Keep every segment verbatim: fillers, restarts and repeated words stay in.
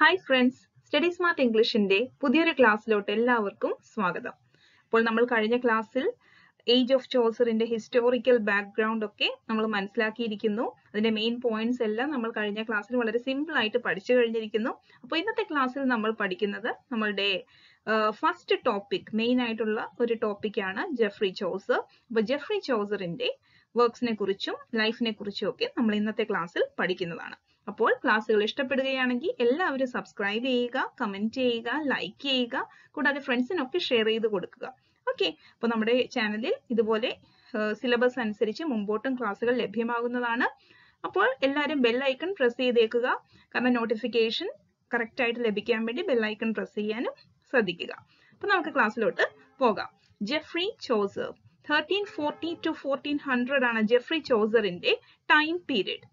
Hi friends, study smart ഇംഗ്ലീഷിന്റെ പുതിയൊരു ക്ലാസ്സിലോട്ട് എല്ലാവർക്കും സ്വാഗതം. അപ്പോൾ നമ്മൾ കഴിഞ്ഞ ക്ലാസ്സിൽ ഏജ് ഓഫ് ചോൾസറിന്റെ ഹിസ്റ്റോറിക്കൽ ബാക്ക്ഗ്രൗണ്ട് ഒക്കെ നമ്മൾ മനസ്സിലാക്കിയിരിക്കുന്നു. അതിന്റെ മെയിൻ പോയിന്റ്സ് എല്ലാം നമ്മൾ കഴിഞ്ഞ ക്ലാസ്സിൽ വളരെ സിമ്പിൾ ആയിട്ട് പഠിച്ചു കഴിഞ്ഞിരിക്കുന്നു. അപ്പോൾ ഇന്നത്തെ ക്ലാസ്സിൽ നമ്മൾ പഠിക്കുന്നത് നമ്മളുടെ ഫസ്റ്റ് ടോപ്പിക്, മെയിൻ ആയിട്ടുള്ള ഒരു ടോപ്പിക്കാണ് ജെഫ്രി ചോസർ. അപ്പോൾ ജെഫ്രി ചോസറിന്റെ വർക്സിനെ കുറിച്ചും ലൈഫിനെ കുറിച്ചും ഒക്കെ നമ്മൾ ഇന്നത്തെ ക്ലാസ്സിൽ പഠിക്കുന്നതാണ്. അപ്പോൾ ക്ലാസ്സുകൾ ഇഷ്ടപ്പെടുകയാണെങ്കിൽ എല്ലാവരും സബ്സ്ക്രൈബ് ചെയ്യുക, കമന്റ് ചെയ്യുക, ലൈക്ക് ചെയ്യുക, കൂടാതെ ഫ്രണ്ട്സിനൊക്കെ ഷെയർ ചെയ്ത് കൊടുക്കുക. ഓക്കെ, അപ്പോൾ നമ്മുടെ ചാനലിൽ ഇതുപോലെ സിലബസ് അനുസരിച്ച് മുമ്പോട്ടും ക്ലാസ്സുകൾ ലഭ്യമാകുന്നതാണ്. അപ്പോൾ എല്ലാവരും ബെൽ ഐക്കൺ പ്രസ് ചെയ്തേക്കുക, കാരണം നോട്ടിഫിക്കേഷൻ കറക്റ്റ് ആയിട്ട് ലഭിക്കാൻ വേണ്ടി ബെൽ ഐക്കൺ പ്രസ് ചെയ്യാനും ശ്രദ്ധിക്കുക. അപ്പോൾ നമുക്ക് ക്ലാസ്സിലോട്ട് പോകാം. Geoffrey Chaucer thirteen forty to fourteen hundred ആണ് ജെഫ്രി ചോസറിന്റെ ടൈം പീരീഡ്.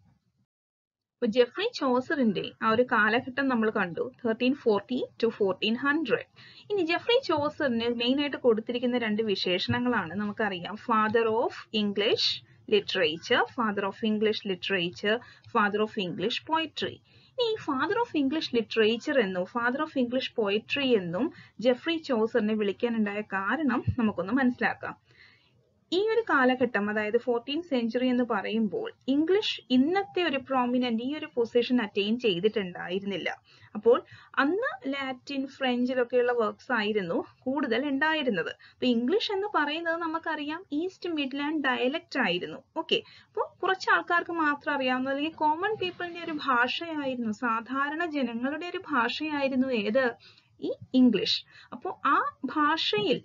ജെഫ്രി ചോസറിന്റെ ആ ഒരു കാലഘട്ടം നമ്മൾ കണ്ടു, thirteen forty to fourteen hundred. ഇനി ജെഫ്രി ചോസറിന് മെയിൻ ആയിട്ട് കൊടുത്തിരിക്കുന്ന രണ്ട് വിശേഷണങ്ങളാണ്. നമുക്കറിയാം, father of English literature, father of English literature, father of English poetry. ഇനി ഈ ഫാദർ ഓഫ് ഇംഗ്ലീഷ് ലിറ്ററേച്ചർ എന്നും ഫാദർ ഓഫ് ഇംഗ്ലീഷ് പോയട്രി എന്നും ജെഫ്രി ചോസറിനെ വിളിക്കാനുണ്ടായ കാരണം നമുക്കൊന്ന് മനസ്സിലാക്കാം. ഈ ഒരു കാലഘട്ടം, അതായത് ഫോർട്ടീൻത് സെഞ്ച്വറി എന്ന് പറയുമ്പോൾ ഇംഗ്ലീഷ് ഇന്നത്തെ ഒരു പ്രോമിനന്റ് ഈ ഒരു പൊസിഷൻ അറ്റൈൻ ചെയ്തിട്ടുണ്ടായിരുന്നില്ല. അപ്പോൾ അന്ന് ലാറ്റിൻ, ഫ്രഞ്ചിലൊക്കെയുള്ള വർക്ക്സ് ആയിരുന്നു കൂടുതൽ ഉണ്ടായിരുന്നത്. അപ്പൊ ഇംഗ്ലീഷ് എന്ന് പറയുന്നത് നമുക്കറിയാം ഈസ്റ്റ് മിഡ്ലാൻഡ് ഡയലക്റ്റ് ആയിരുന്നു. ഓക്കെ, അപ്പോൾ കുറച്ച് ആൾക്കാർക്ക് മാത്രം അറിയാവുന്ന, അല്ലെങ്കിൽ കോമൺ പീപ്പിളിന്റെ ഒരു ഭാഷയായിരുന്നു, സാധാരണ ജനങ്ങളുടെ ഒരു ഭാഷയായിരുന്നു ഏത്? ഈ ഇംഗ്ലീഷ്. അപ്പോൾ ആ ഭാഷയിൽ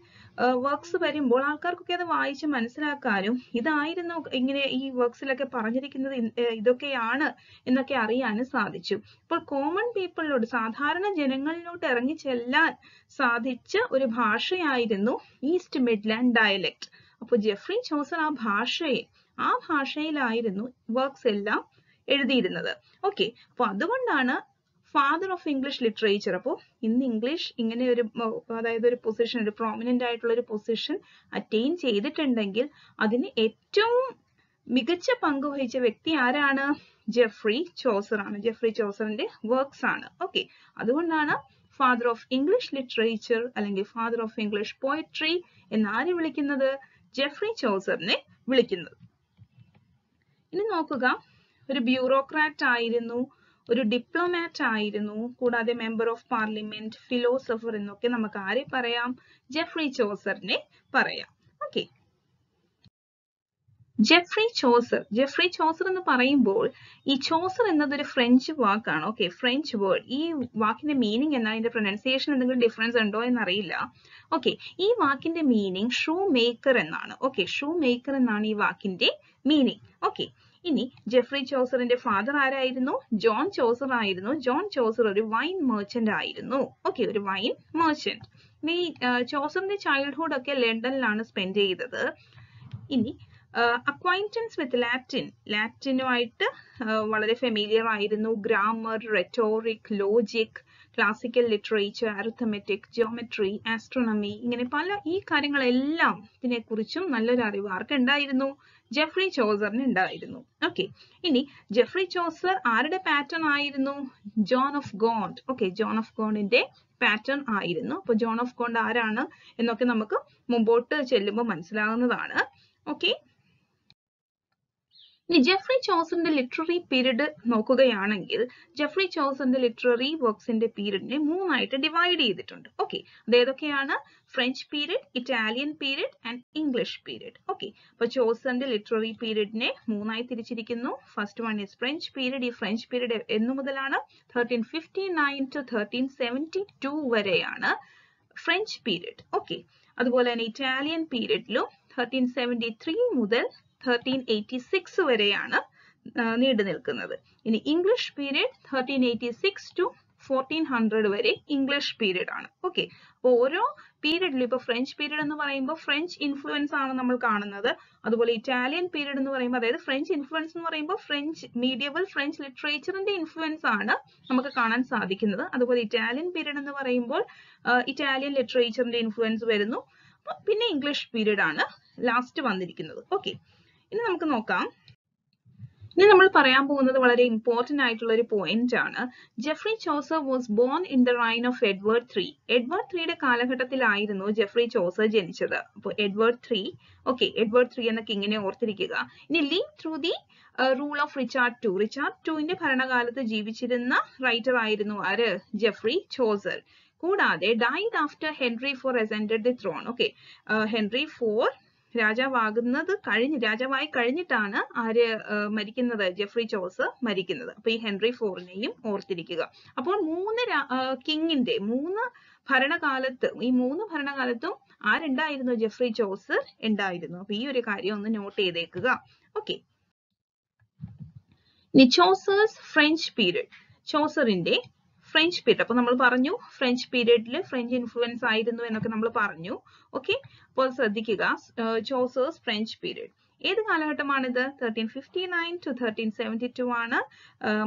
വർക്ക്സ് വരുമ്പോൾ ആൾക്കാർക്കൊക്കെ അത് വായിച്ച് മനസ്സിലാക്കാനും ഇതായിരുന്നു ഇങ്ങനെ ഈ വർക്ക്സിലൊക്കെ പറഞ്ഞിരിക്കുന്നത് ഇതൊക്കെയാണ് എന്നൊക്കെ അറിയാനും സാധിച്ചു. അപ്പോൾ കോമൺ പീപ്പിളിലോട്, സാധാരണ ജനങ്ങളിലോട്ട് ഇറങ്ങി ചെല്ലാൻ സാധിച്ച ഒരു ഭാഷയായിരുന്നു ഈസ്റ്റ് മിഡ്ലാൻഡ് ഡയലക്റ്റ്. അപ്പോൾ ജെഫ്രി ചോസർ ആ ഭാഷയെ ആ ഭാഷയിലായിരുന്നു വർക്ക്സ് എല്ലാം എഴുതിയിരുന്നത്. ഓക്കെ, അപ്പോൾ അതുകൊണ്ടാണ് ഫാദർ ഓഫ് ഇംഗ്ലീഷ് ലിറ്ററേച്ചർ. അപ്പോൾ ഇന്ന് ഇംഗ്ലീഷ് ഇങ്ങനെ ഒരു, അതായത് ഒരു പൊസിഷൻ, ഒരു പ്രോമിനന്റ് ആയിട്ടുള്ള ഒരു പൊസിഷൻ അറ്റൈൻ ചെയ്തിട്ടുണ്ടെങ്കിൽ അതിന് ഏറ്റവും മികച്ച പങ്കുവഹിച്ച വ്യക്തി ആരാണ്? ജെഫ്രി ചോസർ ആണ്, ജെഫ്രി ചോസറിന്റെ വർക്ക്സ് ആണ്. ഓക്കെ, അതുകൊണ്ടാണ് ഫാദർ ഓഫ് ഇംഗ്ലീഷ് ലിറ്ററേച്ചർ അല്ലെങ്കിൽ ഫാദർ ഓഫ് ഇംഗ്ലീഷ് പോയട്രി എന്നാര് വിളിക്കുന്നത്? ജെഫ്രി ചോസറിനെ വിളിക്കുന്നത്. ഇനി നോക്കുക, ഒരു ബ്യൂറോക്രാറ്റ് ആയിരുന്നു, ഒരു ഡിപ്ലോമാറ്റ് ആയിരുന്നു, കൂടാതെ മെമ്പർ ഓഫ് പാർലമെന്റ്, ഫിലോസഫർ എന്നൊക്കെ നമുക്ക് ആരെ പറയാം? ജെഫ്രി ചോസറിനെ പറയാം. Okay, Geoffrey Chaucer Geoffrey Chaucer എന്ന് പറയുമ്പോൾ ഈ ചോസർ എന്നതൊരു ഫ്രഞ്ച് വാക്കാണ്. Okay, French word. ഈ വാക്കിന്റെ മീനിങ് എന്താണ്? ഇതിന്റെ പ്രൊനൗൺസിയേഷൻ എന്തെങ്കിലും ഡിഫറൻസ് ഉണ്ടോ എന്നറിയില്ല. ഓക്കെ, ഈ വാക്കിന്റെ മീനിങ് ഷൂ മേക്കർ എന്നാണ്. ഓക്കെ, ഷൂ മേക്കർ എന്നാണ് ഈ വാക്കിന്റെ മീനിങ്. ഓക്കെ, ഇനി ജെഫ്രി ചോസറിന്റെ ഫാദർ ആരായിരുന്നു? ജോൺ ചോസർ ആയിരുന്നു. ജോൺ ചോസർ ഒരു വൈൻ മെർച്ചന്റ് ആയിരുന്നു. ഓക്കെ, ഒരു വൈൻ മെർച്ചന്റ്. ഇനി ചോസറിന്റെ ചൈൽഡ്ഹുഡ് ഒക്കെ ലണ്ടനിലാണ് സ്പെൻഡ് ചെയ്തത്. ഇനി അക്വൈന്റൻസ് വിത്ത് ലാറ്റിൻ, ലാറ്റിനുമായിട്ട് വളരെ ഫെമിലിയർ ആയിരുന്നു. Grammar, rhetoric, logic, classical literature, arithmetic, geometry, astronomy, ഇങ്ങനെ പല ഈ കാര്യങ്ങളെല്ലാം ഇതിനെ കുറിച്ചും നല്ലൊരു അറിവ് ആർക്ക് ഉണ്ടായിരുന്നു? ജെഫ്രി ചോസറിന് ഉണ്ടായിരുന്നു. ഓക്കെ, ഇനി ജെഫ്രി ചോസർ ആരുടെ പാറ്റേൺ ആയിരുന്നു? John of Gaunt. Okay, John of ഗോണ്ടിന്റെ പാറ്റേൺ ആയിരുന്നു. അപ്പൊ ജോൺ ഓഫ് ഗോണ്ട് ആരാണ് എന്നൊക്കെ നമുക്ക് മുമ്പോട്ട് ചെല്ലുമ്പോൾ മനസ്സിലാകുന്നതാണ്. ഓക്കെ, ഇനി ജെഫ്രി ചോസറിന്റെ ലിറ്റററി പീരീഡ് നോക്കുകയാണെങ്കിൽ ജെഫ്രി ചോസറിന്റെ ലിറ്റററി വർക്ക്സിന്റെ പീരീഡിനെ മൂന്നായിട്ട് ഡിവൈഡ് ചെയ്തിട്ടുണ്ട്. ഓക്കെ, അതേതൊക്കെയാണ്? French period, Italian period and English period. Okay, അപ്പൊ ചോസറിന്റെ ലിറ്റററി പീരീഡിനെ മൂന്നായി തിരിച്ചിരിക്കുന്നു. First one is French period. ഈ ഫ്രഞ്ച് പീരീഡ് എന്നു മുതലാണ്? Thirteen fifty nine to thirteen seventy two വരെയാണ് ഫ്രഞ്ച് പീരീഡ്. ഓക്കെ, അതുപോലെ തന്നെ ഇറ്റാലിയൻ പീരീഡിലും തേർട്ടീൻ സെവൻറ്റി ത്രീ മുതൽ തേർട്ടീൻ എയ്റ്റി സിക്സ് വരെയാണ് നീണ്ടു നിൽക്കുന്നത്. ഇനി English period thirteen eighty six to fourteen hundred വരെ ഇംഗ്ലീഷ് പീരീഡ് ആണ്. ഓക്കെ, അപ്പോൾ ഓരോ പീരീഡിലും, ഇപ്പോൾ ഫ്രഞ്ച് പീരീഡ് എന്ന് പറയുമ്പോൾ ഫ്രഞ്ച് ഇൻഫ്ലുവൻസ് ആണ് നമ്മൾ കാണുന്നത്. അതുപോലെ ഇറ്റാലിയൻ പീരീഡ് എന്ന് പറയുമ്പോൾ, അതായത് ഫ്രഞ്ച് ഇൻഫ്ലുവൻസ് എന്ന് പറയുമ്പോൾ ഫ്രഞ്ച് മീഡിയവൽ ഫ്രഞ്ച് ലിറ്ററേച്ചറിന്റെ ഇൻഫ്ലുവൻസ് ആണ് നമുക്ക് കാണാൻ സാധിക്കുന്നത്. അതുപോലെ ഇറ്റാലിയൻ പീരീഡ് എന്ന് പറയുമ്പോൾ ഇറ്റാലിയൻ ലിറ്ററേച്ചറിന്റെ ഇൻഫ്ലുവൻസ് വരുന്നു. പിന്നെ ഇംഗ്ലീഷ് പീരീഡ് ആണ് ലാസ്റ്റ് വന്നിരിക്കുന്നത്. ഓക്കെ, ഇനി നമുക്ക് നോക്കാം ഇനി നമ്മൾ പറയാൻ പോകുന്നത് വളരെ ഇമ്പോർട്ടന്റ് ആയിട്ടുള്ള ഒരു പോയിന്റ് ആണ്. Geoffrey Chaucer was born in the reign of Edward three. Edward ത്രീയുടെ കാലഘട്ടത്തിലായിരുന്നു ജെഫ്രി ചോസർ ജനിച്ചത്. അപ്പോൾ Edward three, okay, Edward three എന്ന കിങ്ങിനെ ഓർത്തിരിക്കുക. ഇനി leave through the rule of Richard two. Richard ടുവിന്റെ ഭരണകാലത്ത് ജീവിച്ചിരുന്ന റൈറ്റർ ആയിരുന്നു ആര്? Geoffrey Chaucer. കൂടാതെ died after Henry four ascended the throne. Okay, Henry four രാജാവാകുന്നത് കഴിഞ്ഞ് രാജാവായി കഴിഞ്ഞിട്ടാണ് ആര് മരിക്കുന്നത്? ജെഫ്രി ചോസർ മരിക്കുന്നത്. അപ്പൊ ഈ ഹെൻറി ഫോറിനെയും ഓർത്തിരിക്കുക. അപ്പോൾ മൂന്ന് കിങ്ങിന്റെ മൂന്ന് ഭരണകാലത്ത് ഈ മൂന്ന് ഭരണകാലത്തും ആരുണ്ടായിരുന്നു? ജെഫ്രി ചോസർ ഉണ്ടായിരുന്നു. അപ്പൊ ഈ ഒരു കാര്യം ഒന്ന് നോട്ട് ചെയ്തേക്കുക. Okay, Chaucer's French period. ചോസറിന്റെ ഫ്രഞ്ച് പീരീഡ്, അപ്പൊ നമ്മൾ പറഞ്ഞു ഫ്രഞ്ച് പീരീഡിൽ ഫ്രഞ്ച് ഇൻഫ്ലുവൻസ് ആയിരുന്നു എന്നൊക്കെ നമ്മൾ പറഞ്ഞു. ഓക്കെ, അപ്പോൾ ശ്രദ്ധിക്കുക, ചോസേഴ്സ് ഫ്രഞ്ച് പീരീഡ് ഏത് കാലഘട്ടമാണിത്? Thirteen fifty nine to thirteen seventy two ആണ്.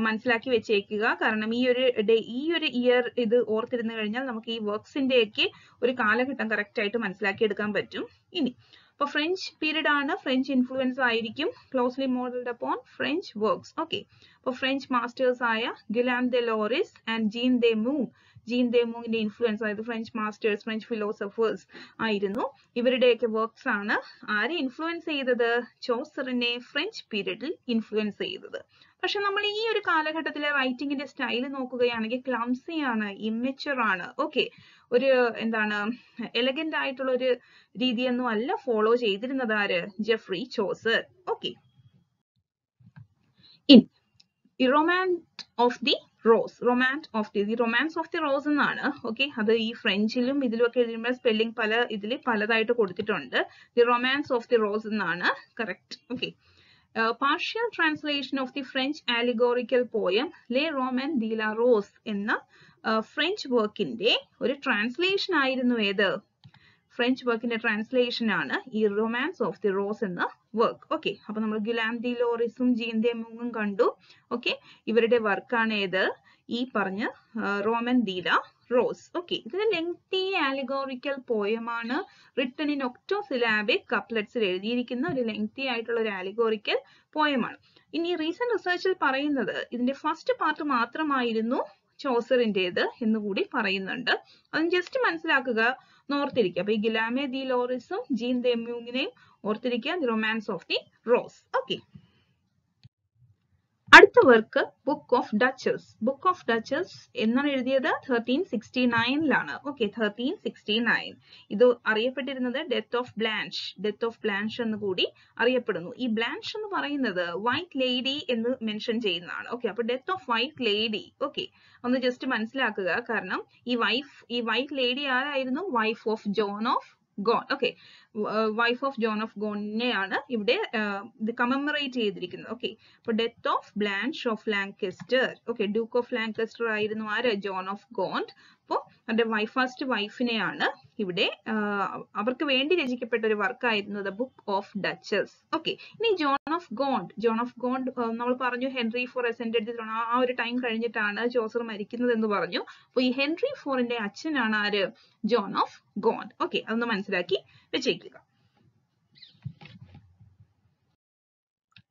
മനസ്സിലാക്കി വെച്ചേക്കുക, കാരണം ഈ ഒരു ഡേ ഈ ഒരു ഇയർ ഇത് ഓർത്തിരുന്നു കഴിഞ്ഞാൽ നമുക്ക് ഈ വർക്ക്സിന്റെ ഒക്കെ ഒരു കാലഘട്ടം കറക്റ്റ് ആയിട്ട് മനസ്സിലാക്കി എടുക്കാൻ പറ്റും. ഇനി അപ്പൊ ഫ്രഞ്ച് പീരീഡ് ആണ്, ഫ്രഞ്ച് ഇൻഫ്ലുവൻസ് ആയിരിക്കും, closely modelled upon French works. Okay, അപ്പൊ ഫ്രഞ്ച് മാസ്റ്റേഴ്സ് ആയ Guillaume de Lorris and Jean de Meun. Jean de മൂങ്ങിന്റെ ഇൻഫ്ലുവൻസ്, അതായത് ഫ്രഞ്ച് മാസ്റ്റേഴ്സ്, ഫ്രഞ്ച് ഫിലോസഫേഴ്സ് ആയിരുന്നു. ഇവരുടെയൊക്കെ വർക്ക്സ് ആണ് ആരെ ഇൻഫ്ലുവൻസ് ചെയ്തത്? ചോസറിനെ ഫ്രഞ്ച് പീരീഡിൽ ഇൻഫ്ലുവൻസ് ചെയ്തത്. പക്ഷെ നമ്മൾ ഈ ഒരു കാലഘട്ടത്തിലെ റൈറ്റിംഗിന്റെ സ്റ്റൈൽ നോക്കുകയാണെങ്കിൽ ക്ലംസി ആണ്, ഇമ്മച്വർ ആണ്. ഓക്കെ, ഒരു എന്താണ് എലഗന്റ് ആയിട്ടുള്ള ഒരു രീതിയൊന്നും അല്ല ഫോളോ ചെയ്തിരുന്നത് ആര്? Geoffrey Chaucer. Okay, in romance of the rose. Romance of the the romance of the rose എന്നാണ്. ഓക്കെ, അത് ഈ ഫ്രഞ്ചിലും ഇതിലുമൊക്കെ എഴുതുമ്പോൾ സ്പെല്ലിംഗ് പല ഇതിൽ പലതായിട്ട് കൊടുത്തിട്ടുണ്ട്. The romance of the rose എന്നാണ് correct. Okay, partial translation of the French allegorical poem le Roman de la rose എന്ന ഫ്രഞ്ച് വർക്കിന്റെ ഒരു ട്രാൻസ്ലേഷൻ ആയിരുന്നു ഏത്? ഫ്രഞ്ച് വർക്കിന്റെ ട്രാൻസ്ലേഷൻ ആണ് ഈ റൊമാൻസ് ഓഫ് ദി റോസ് എന്ന വർക്ക്. ഓക്കെ, അപ്പൊ നമ്മൾ ഗുലാം ദി ലോറിസും ജീൻ ദെ മൂങ്ങും കണ്ടു. ഓക്കെ, ഇവരുടെ വർക്കാണ് ഏത്? ഈ പറഞ്ഞ Roman de la rose. Okay, ഇതൊരു ലെങ്തി ആലിഗോറിക്കൽ പോയമാണ്, റിട്ടൺ ഇൻ ഒക്ടോ സിലാബിക് കപ്ലറ്റ്സിൽ എഴുതിയിരിക്കുന്ന ഒരു ലെങ്തി ആയിട്ടുള്ള ഒരു ആലിഗോറിക്കൽ പോയമാണ്. ഇനി റീസെന്റ് റിസർച്ചിൽ പറയുന്നത് ഇതിന്റെ ഫസ്റ്റ് പാർട്ട് മാത്രമായിരുന്നു ചോസറിന്റേത് എന്നുകൂടി പറയുന്നുണ്ട്. അതും ജസ്റ്റ് മനസ്സിലാക്കുക, ഓർത്തിരിക്കുക. അപ്പൊ ഈ ഗിലാമെ ദി ലോറിസും ജീൻ ദെ മ്യൂങ്ങിനെയും ഓർത്തിരിക്കുക, the romance of the rose. Okay, അടുത്ത work book of Duchess. Book of duchess എന്നാണ് എഴുതിയത് തേർട്ടീൻ സിക്സ്റ്റി നയനിലാണ്. ഓക്കെ, തേർട്ടീൻ സിക്സ്റ്റി നയൻ ഇത് അറിയപ്പെട്ടിരുന്നത് death of Blanche, death of Blanche എന്ന് കൂടി അറിയപ്പെടുന്നു. ഈ ബ്ലാൻഷ് എന്ന് പറയുന്നത് വൈറ്റ് ലേഡി എന്ന് മെൻഷൻ ചെയ്യുന്നതാണ്. ഓക്കെ, അപ്പൊ death of white lady. Okay, ഒന്ന് ജസ്റ്റ് മനസ്സിലാക്കുക, കാരണം ഈ വൈഫ് ഈ വൈറ്റ് ലേഡി ആരായിരുന്നു? Wife of John of Gaunt. Okay, wife of John of ഗോണ്ടിനെയാണ് ഇവിടെ ഇത് കമമറേറ്റ് ചെയ്തിരിക്കുന്നത്. ഓക്കെ, അപ്പൊ death of Blanche of Lancaster. Okay, duke of Lancaster ആയിരുന്നു ആര്? John of Gaunt. അപ്പോ അവരുടെ വൈഫ് ഫസ്റ്റ് വൈഫിനെയാണ് ഇവിടെ അവർക്ക് വേണ്ടി രചിക്കപ്പെട്ട ഒരു വർക്കായിരുന്നു the book of duchess. Okay, ഇനി John of Gaunt. John of Gaunt നമ്മൾ പറഞ്ഞു Henry four ascended the throne, ആ ഒരു ടൈം കഴിഞ്ഞിട്ടാണ് ചോസർ മരിക്കുന്നത് എന്ന് പറഞ്ഞു. അപ്പൊ ഈ ഹെൻറി ഫോറിന്റെ അച്ഛനാണ് ആര്? John of Gaunt. ഓക്കെ, അതൊന്ന് മനസ്സിലാക്കി വെച്ചേക്കുക.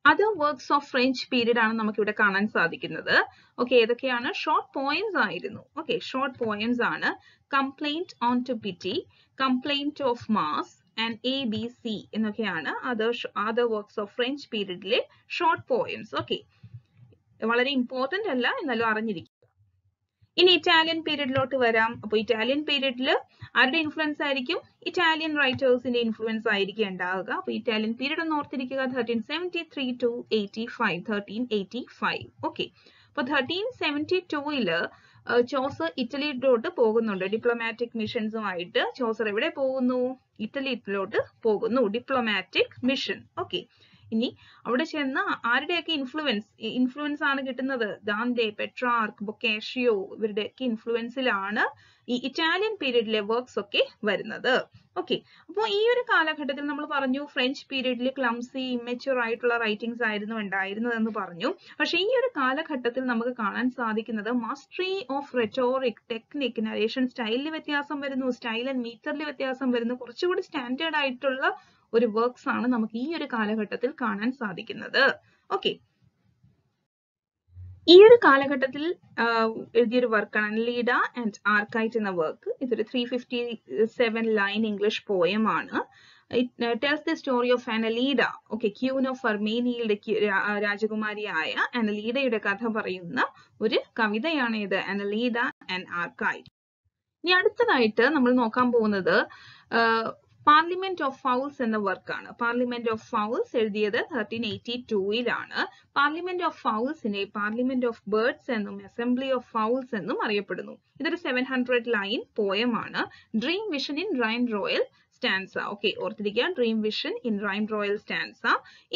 Other works of French period ആണ് നമുക്ക് ഇവിടെ കാണാൻ സാധിക്കുന്നത്. ഓക്കെ, ഏതൊക്കെയാണ്? ഷോർട്ട് പോയംസ് ആയിരുന്നു. ഓക്കെ, ഷോർട്ട് പോയംസ് ആണ് complaint on to pity, complaint of Mars and A B C എന്നൊക്കെയാണ് other other works of French പീരീഡിലെ ഷോർട്ട് പോയംസ്. ഓക്കെ, വളരെ ഇമ്പോർട്ടന്റ് അല്ല, എന്നാലും അറിഞ്ഞിരിക്കും. ഇനി ഇറ്റാലിയൻ പീരീഡിലോട്ട് വരാം. അപ്പൊ ഇറ്റാലിയൻ പീരീഡിൽ ആരുടെ ഇൻഫ്ലുവൻസ് ആയിരിക്കും? ഇറ്റാലിയൻ റൈറ്റേഴ്സിന്റെ ഇൻഫ്ലുവൻസ് ആയിരിക്കും ഉണ്ടാവുക. അപ്പൊ ഇറ്റാലിയൻ പീരീഡ് ഒന്ന് ഓർത്തിരിക്കുക, thirteen seventy three to eighty five thirteen eighty five okay, അപ്പൊ തേർട്ടീൻ സെവൻറ്റി ടൂയില് ചോസർ ഇറ്റലിയിലോട്ട് പോകുന്നുണ്ട്. ഡിപ്ലോമാറ്റിക് മിഷൻസുമായിട്ട് ചോസർ എവിടെ പോകുന്നു? ഇറ്റലിയിലോട്ട് പോകുന്നു, ഡിപ്ലോമാറ്റിക് മിഷൻ. ഓക്കെ, ഇനി അവിടെ ചെന്ന് ആരുടെയൊക്കെ ഇൻഫ്ലുവൻസ് ഇൻഫ്ലുവൻസ് ആണ് കിട്ടുന്നത്? ദാന്തെ, പെട്രാർക്ക്, ബൊക്കേഷ്യോ ഇവരുടെയൊക്കെ ഇൻഫ്ലുവൻസിലാണ് ഈ ഇറ്റാലിയൻ പീരീഡിലെ വർക്ക്സ് ഒക്കെ വരുന്നത്. ഓക്കെ, അപ്പോൾ ഈ ഒരു കാലഘട്ടത്തിൽ നമ്മൾ പറഞ്ഞു ഫ്രഞ്ച് പീരീഡിൽ ക്ലംസി, ഇമ്മച്യൂർ ആയിട്ടുള്ള റൈറ്റിംഗ്സ് ആയിരുന്നു ഉണ്ടായിരുന്നതെന്ന് പറഞ്ഞു. പക്ഷെ ഈ ഒരു കാലഘട്ടത്തിൽ നമുക്ക് കാണാൻ സാധിക്കുന്നത് mastery of rhetoric, technique, narration സ്റ്റൈലിൽ വ്യത്യാസം വരുന്നു, സ്റ്റൈൽ ആൻഡ് മീറ്ററിൽ വ്യത്യാസം വരുന്നു. കുറച്ചുകൂടി സ്റ്റാൻഡേർഡ് ആയിട്ടുള്ള ഒരു വർക്ക്സ് ആണ് നമുക്ക് ഈ ഒരു കാലഘട്ടത്തിൽ കാണാൻ സാധിക്കുന്നത്. ഓക്കെ, ഈ ഒരു കാലഘട്ടത്തിൽ എഴുതിയൊരു വർക്കാണ് അനലീഡ ആൻഡ് ആർക്കൈറ്റ് എന്ന വർക്ക്. ഇതൊരു three fifty seven line English poem ആണ്. It tells the story of Anelida, okay, Queen of Armeniaയുടെ രാജകുമാരിയായ അനലീഡയുടെ കഥ പറയുന്ന ഒരു കവിതയാണ് ഇത്, അനലീഡ ആൻഡ് ആർക്കൈറ്റ്. ഇനി അടുത്തതായിട്ട് നമ്മൾ നോക്കാൻ പോകുന്നത് പാർലമെന്റ് ഓഫ് ഫൗൾസ് എന്ന വർക്കാണ്. പാർലമെന്റ് ഓഫ് ഫൗൾസ് എഴുതിയത് തേർട്ടീൻ എയ്റ്റി ടൂയിലാണ്. പാർലമെന്റ് ഓഫ് ഫൗൾസിനെ പാർലമെന്റ് ഓഫ് ബേർഡ്സ് എന്നും അസംബ്ലി ഓഫ് ഫൗൾസ് എന്നും അറിയപ്പെടുന്നു. ഇതൊരു സെവൻ ഹൺഡ്രഡ് ലൈൻ പോയമാണ്. Dream vision in rhyme royal stanza, okay, ഓർത്തിരിക്കുക, dream vision in rhyme royal stanza.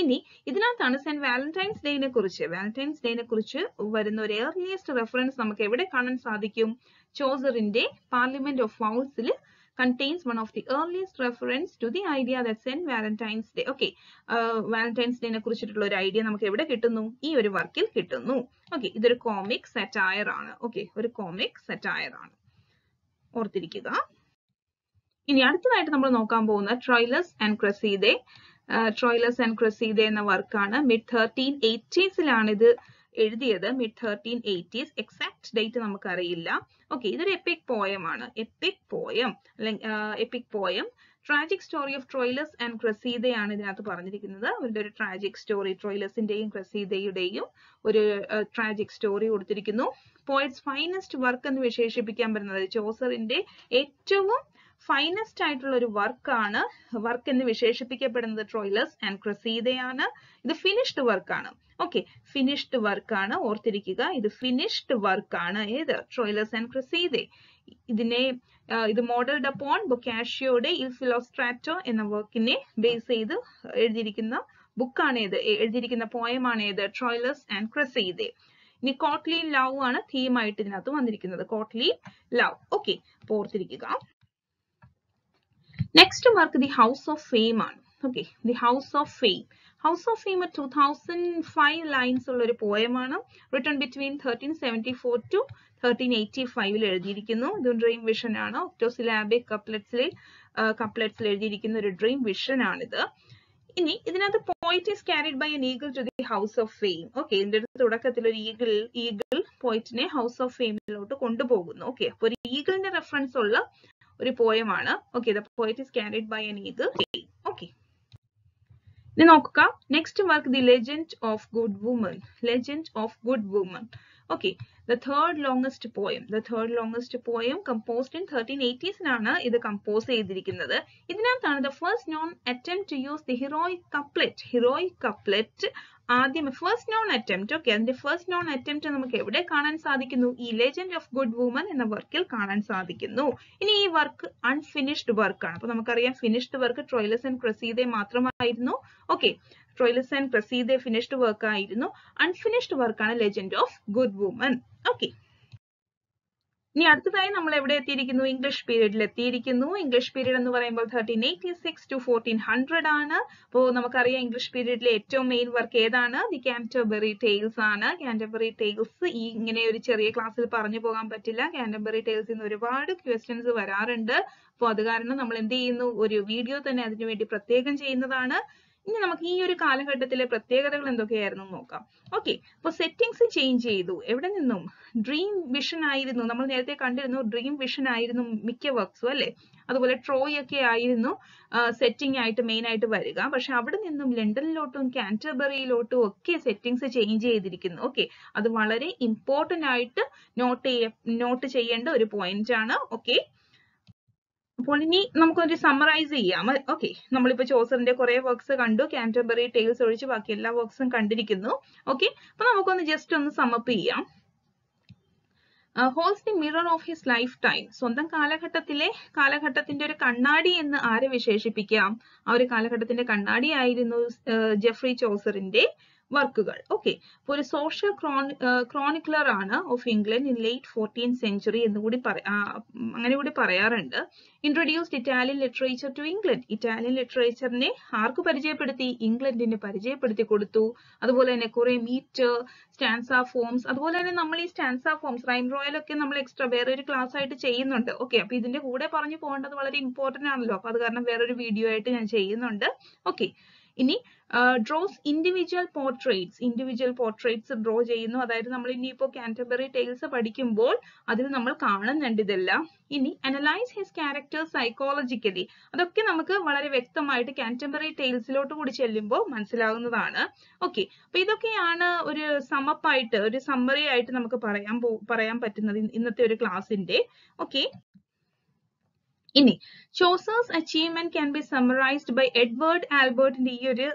ഇനി ഇതിനകത്താണ് സെന്റ് വാലന്റൈൻസ് ഡേനെ കുറിച്ച് വാലന്റൈൻസ് ഡേനെ കുറിച്ച് വരുന്ന ഒരു ഏർലിയസ്റ്റ് റെഫറൻസ് നമുക്ക് എവിടെ കാണാൻ സാധിക്കും? ചോസറിന്റെ പാർലമെന്റ് ഓഫ് ഫൗൾസിൽ contains one of the earliest reference to the idea that Saint Valentine's Day, okay, uh, Valentine's Day ne kurichittulla or idea namukku evide kittunnu, ee oru workil kittunnu. Okay, idoru comic satire aanu. Okay, oru comic satire aanu, orthirikkuka. Ini aduthayittu nammal nokkan povuna Troilus and Criseyde. uh, Troilus and Criseyde enna work aanu. Mid thirteen eighties il aanu idu എഴുതിയത്. Mid thirteen eighties, exact date നമുക്കറിയില്ല. Okay, ഇതൊരു epic പോയമാണ്. Epic poem അല്ലെങ്കിൽ epic poem tragic story of Troilus and ക്രിസീദയാണ് ഇതിനകത്ത് പറഞ്ഞിരിക്കുന്നത്. അവരുടെ ഒരു ട്രാജിക് സ്റ്റോറി, ട്രോയിലസിന്റെയും ക്രിസീദയുടെയും ഒരു ട്രാജിക് സ്റ്റോറി കൊടുത്തിരിക്കുന്നു. പോയറ്റ്സ് ഫൈനസ്റ്റ് വർക്ക് എന്ന് വിശേഷിപ്പിക്കാൻ പറ്റുന്നത്, ചോസറിന്റെ ഏറ്റവും ഫൈനസ്റ്റ് ആയിട്ടുള്ള ഒരു വർക്കാണ് വർക്ക് എന്ന് വിശേഷിപ്പിക്കപ്പെടുന്നത് ട്രോയിലസ് ആൻഡ് ക്രിസീദയാണ്. ഇത് ഫിനിഷ്ഡ് വർക്കാണ്. ഓക്കെ, ഫിനിഷ്ഡ് വർക്കാണ്, ഓർത്തിരിക്കുക. ഇത് ഫിനിഷ്ഡ് വർക്കാണ്. ഏത്? Troilus and Criseyde. ഇതിനെ ഇത് മോഡൽഡ് അപ്പോൺ ബൊക്കാഷിയോയുടെ ഇൽ ഫിലോസ്ട്രാറ്റോ എന്ന വർക്കിനെ ബേസ് ചെയ്ത് എഴുതിയിരിക്കുന്ന ബുക്കാണ് ഏത്, എഴുതിയിരിക്കുന്ന പോയമാണ് ഏത്, ട്രോയിലസ് ആൻഡ് ക്രിസീദെ. ഇനി കോട്ട്ലീൻ ലവ് ആണ് തീമായിട്ട് ഇതിനകത്ത് വന്നിരിക്കുന്നത്, കോട്ട്ലീൻ ലവ്. ഓക്കെ, ഓർത്തിരിക്കുക. Next work the house of fame ആണ്. Okay, the house of fame. House of fame two thousand five lines ഉള്ള ഒരു പോയമാണ്. Written between thirteen seventy four to thirteen eighty ഫൈവിൽ എഴുതിയിരിക്കുന്നു. ഇത് ഡ്രീം വിഷൻ ആണ്. ഒക്ടോസിലാബിക് കപ്ലറ്റ്സിലെ കപ്ലറ്റ്സിൽ എഴുതിയിരിക്കുന്ന ഒരു ഡ്രീം വിഷൻ ആണിത്. ഇനി ഇതിനകത്ത് poet is carried by an eagle to the house of fame. Okay, ഇതിന്റെ തുടക്കത്തിൽ ഒരു ഈഗിൾ ഈഗിൾ പോയിറ്റിനെ ഹൗസ് ഓഫ് ഫെയിമിലോട്ട് കൊണ്ടുപോകുന്നു. ഓക്കെ, അപ്പൊ ഒരു ഈഗിളിന്റെ റെഫറൻസ് ഉള്ള ഒരു പോയമാണ്. Okay, the poet is carried by an eagle. Okay, ഇനി നോക്കുക next work the legend of good woman. Legend of good woman. Okay, the third longest poem. The third longest poem composed in thirteen എയ്റ്റീസിനാണ് ഇത് compose ചെയ്തിരിക്കുന്നത്. ഇതിനകത്താണ് the first known attempt to use the heroic couplet. Heroic couplet ആദ്യം first known attempt. Okay, അതിന്റെ first known attempt നമുക്ക് എവിടെ കാണാൻ സാധിക്കുന്നു? ഈ ലെജൻഡ് ഓഫ് ഗുഡ് വുമൺ എന്ന വർക്കിൽ കാണാൻ സാധിക്കുന്നു. ഇനി ഈ വർക്ക് അൺഫിനിഷ്ഡ് വർക്കാണ്. അപ്പൊ നമുക്കറിയാം finished work Troilus and Criseyde മാത്രമായിരുന്നു. Okay, Troilus and Criseyde finished work ആയിരുന്നു. അൺഫിനിഷ്ഡ് വർക്കാണ് legend of good woman. Okay, ഇനി അടുത്തതായി നമ്മൾ എവിടെ എത്തിയിരിക്കുന്നു? ഇംഗ്ലീഷ് പീരീഡിൽ എത്തിയിരിക്കുന്നു. ഇംഗ്ലീഷ് പീരീഡ് എന്ന് പറയുമ്പോൾ thirteen eighty six to fourteen hundred ആണ്. അപ്പോൾ നമുക്കറിയാം ഇംഗ്ലീഷ് പീരീഡിലെ ഏറ്റവും മെയിൻ വർക്ക് ഏതാണ്? ദി കാന്റർബറി ടെയിൽസ് ആണ്. കാന്റർബറി ടെയിൽസ് ഈ ഇങ്ങനെ ഒരു ചെറിയ ക്ലാസ്സിൽ പറഞ്ഞു പോകാൻ പറ്റില്ല. കാന്റർബറി ടെയിൽസിൽ നിന്ന് ഒരുപാട് ക്വസ്റ്റ്യൻസ് വരാറുണ്ട്. അപ്പോൾ അത് കാരണം നമ്മൾ എന്ത് ചെയ്യുന്നു, ഒരു വീഡിയോ തന്നെ അതിനുവേണ്ടി പ്രത്യേകം ചെയ്യുന്നതാണ്. ഇനി നമുക്ക് ഈ ഒരു കാലഘട്ടത്തിലെ പ്രത്യേകതകൾ എന്തൊക്കെയായിരുന്നു നോക്കാം. ഓക്കെ, അപ്പോൾ സെറ്റിംഗ്സ് ചേഞ്ച് ചെയ്തു. എവിടെ നിന്നും? ഡ്രീം വിഷൻ ആയിരുന്നു. നമ്മൾ നേരത്തെ കണ്ടിരുന്നു ഡ്രീം വിഷൻ ആയിരുന്നു മിക്ക വർക്ക്സും അല്ലെ. അതുപോലെ ട്രോയ് ഒക്കെ ആയിരുന്നു സെറ്റിംഗ് ആയിട്ട് മെയിൻ ആയിട്ട് വരിക. പക്ഷെ അവിടെ നിന്നും ലണ്ടനിലോട്ടും കാന്റർബറിയിലോട്ടും ഒക്കെ സെറ്റിംഗ്സ് ചേഞ്ച് ചെയ്തിരിക്കുന്നു. ഓക്കെ, അത് വളരെ ഇമ്പോർട്ടന്റ് ആയിട്ട് നോട്ട് ചെയ്യ നോട്ട് ചെയ്യേണ്ട ഒരു പോയിന്റ് ആണ്. ഓക്കെ, അപ്പോൾ ഇനി നമുക്കൊരു സമ്മറൈസ് ചെയ്യാം. ഓക്കെ, നമ്മളിപ്പോൾ ചോസറിന്റെ കുറെ വർക്ക്സ് കണ്ടു. കാന്റർബറി ടെയിൽസ് ഒഴിച്ച് ബാക്കി എല്ലാ വർക്ക്സും കണ്ടിരിക്കുന്നു. ഓക്കെ, അപ്പൊ നമുക്കൊന്ന് ജസ്റ്റ് ഒന്ന് സമ്മപ്പ് ചെയ്യാം. Holds the mirror of his life time. സ്വന്തം കാലഘട്ടത്തിലെ കാലഘട്ടത്തിന്റെ ഒരു കണ്ണാടി എന്ന് ആരെ വിശേഷിപ്പിക്കാം? ആ ഒരു കാലഘട്ടത്തിന്റെ കണ്ണാടി ആയിരുന്നു ജെഫ്രി ചോസറിന്റെ വർക്കുകൾ. ഓക്കെ, അപ്പോൾ ഒരു സോഷ്യൽ ക്രോണി ക്രോണിക്ലർ ആണ് of England in late fourteen century എന്നുകൂടി അങ്ങനെ കൂടി പറയാറുണ്ട്. Introduced Italian literature to England. Italian ലിറ്ററേച്ചറിനെ ആർക്ക് പരിചയപ്പെടുത്തി? ഇംഗ്ലണ്ടിന് പരിചയപ്പെടുത്തി കൊടുത്തു. അതുപോലെ തന്നെ കുറെ മീറ്റർ സ്റ്റാൻസ ഫോംസ്, അതുപോലെ തന്നെ നമ്മൾ ഈ സ്റ്റാൻസ ഫോംസ് റൈം റോയൽ ഒക്കെ നമ്മൾ എക്സ്ട്രാ വേറെ ഒരു ക്ലാസ് ആയിട്ട് ചെയ്യുന്നുണ്ട്. ഓക്കെ, അപ്പൊ ഇതിന്റെ കൂടെ പറഞ്ഞു പോകേണ്ടത് വളരെ ഇമ്പോർട്ടന്റ് ആണല്ലോ. അപ്പൊ അത് കാരണം വേറൊരു വീഡിയോ ആയിട്ട് ഞാൻ ചെയ്യുന്നുണ്ട്. ഓക്കെ, ഇനി draws individual portraits individual portraits draw ചെയ്യുന്നു. അതായത് നമ്മൾ ഇനിയിപ്പോൾ കാന്റർബറി ടെയിൽസ് പഠിക്കുമ്പോൾ അതിൽ നമ്മൾ കാണുന്നുണ്ട് ഇതെല്ലാം. ഇനി അനലൈസ് ഹിസ് ക്യാരക്ടേഴ്സ് സൈക്കോളജിക്കലി, അതൊക്കെ നമുക്ക് വളരെ വ്യക്തമായിട്ട് കാന്റർബറി ടെയിൽസിലോട്ട് കൂടി ചെല്ലുമ്പോൾ മനസ്സിലാകുന്നതാണ്. ഓക്കെ, അപ്പൊ ഇതൊക്കെയാണ് ഒരു സമപ്പായിട്ട് ഒരു സമ്മറി ആയിട്ട് നമുക്ക് പറയാൻ പറയാൻ പറ്റുന്നത് ഇന്നത്തെ ഒരു ക്ലാസ്സിന്റെ. ഓക്കെ, ഇനി Chaucer's achievement can be summarised by Edward ആൽബർട്ടിന്റെ ഈ ഒരു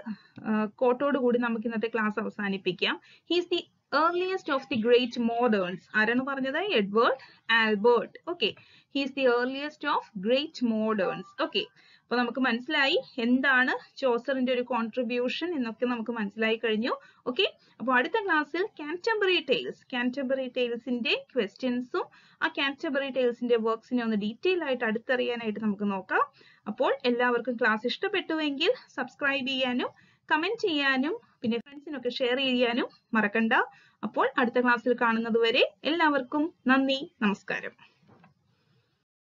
കോട്ടോട് കൂടി നമുക്ക് ഇന്നത്തെ ക്ലാസ് അവസാനിപ്പിക്കാം. He's the earliest of the great moderns. ആരാണ് പറഞ്ഞത്? Edward Albert. Okay, he's the earliest of great moderns. Okay, അപ്പൊ നമുക്ക് മനസ്സിലായി എന്താണ് ചോസറിന്റെ ഒരു കോൺട്രിബ്യൂഷൻ എന്നൊക്കെ നമുക്ക് മനസ്സിലായി കഴിഞ്ഞു. ഓക്കെ, അപ്പൊ അടുത്ത ക്ലാസ്സിൽ കാന്റർബറി ടെയിൽസ് കാന്റർബറി ടെയിൽസിന്റെ ക്വസ്റ്റ്യൻസും ആ കാന്റർബറി ടെയിൽസിന്റെ വർക്ക്സിനെ ഒന്ന് ഡീറ്റെയിൽ ആയിട്ട് അടുത്തറിയാനായിട്ട് നമുക്ക് നോക്കാം. അപ്പോൾ എല്ലാവർക്കും ക്ലാസ് ഇഷ്ടപ്പെട്ടുവെങ്കിൽ സബ്സ്ക്രൈബ് ചെയ്യാനും കമന്റ് ചെയ്യാനും പിന്നെ ഫ്രണ്ട്സിനൊക്കെ ഷെയർ ചെയ്യാനും മറക്കണ്ട. അപ്പോൾ അടുത്ത ക്ലാസ്സിൽ കാണുന്നത് വരെ എല്ലാവർക്കും നന്ദി, നമസ്കാരം.